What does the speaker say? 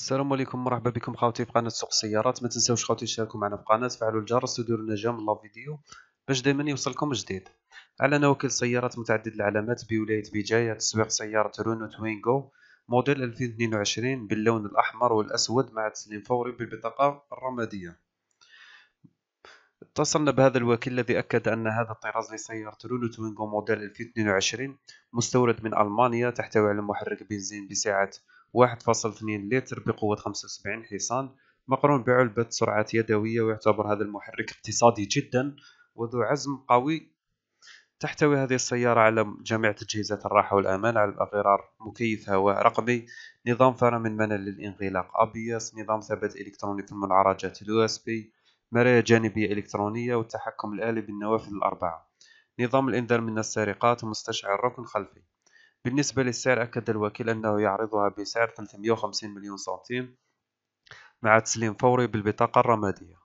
السلام عليكم، مرحبا بكم خاوتي في قناه سوق السيارات. ما تنساوش خاوتي تشتركوا معنا في القناه، تفعلوا الجرس وديروا لنا جيم لا فيديو باش دائما يوصلكم جديد. اعلن وكيل سيارات متعدد العلامات بولايه بجايه تسويق سياره رونو توينغو موديل 2022 باللون الاحمر والاسود مع تسليم فوري بالبطاقه الرماديه. اتصلنا بهذا الوكيل الذي أكد أن هذا الطراز لسيارة رونو توينغو موديل 2022 مستورد من ألمانيا، تحتوي على محرك بنزين بسعة 1.2 لتر بقوة 75 حصان مقرون بعلبة سرعات يدوية، ويعتبر هذا المحرك اقتصادي جدا وذو عزم قوي. تحتوي هذه السيارة على جميع تجهيزات الراحة والأمان، على الأغرار مكيف هواء رقمي، نظام فرامل منع للانغلاق أبيس، نظام ثبات إلكتروني في المنعرجات USB، مرايا جانبية إلكترونية، والتحكم الآلي بالنوافذ الأربعة، نظام الإنذار من السرقات، ومستشعر ركن خلفي. بالنسبة للسعر، أكد الوكيل أنه يعرضها بسعر 350 مليون سنتيم مع تسليم فوري بالبطاقة الرمادية.